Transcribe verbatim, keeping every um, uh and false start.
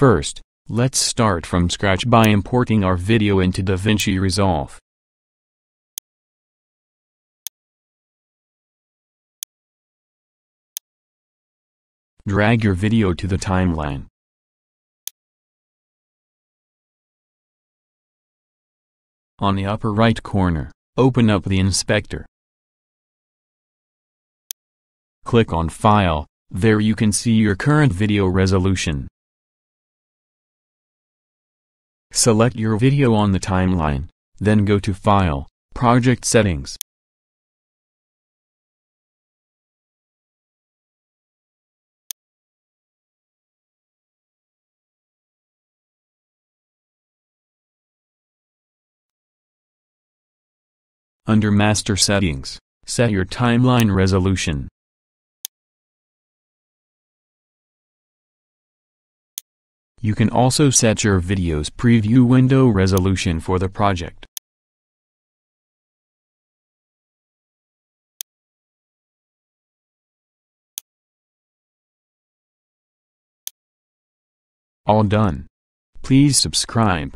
First, let's start from scratch by importing our video into DaVinci Resolve. Drag your video to the timeline. On the upper right corner, open up the inspector. Click on File. There you can see your current video resolution. Select your video on the timeline, then go to File, Project Settings. Under Master Settings, set your timeline resolution. You can also set your video's preview window resolution for the project. All done. Please subscribe.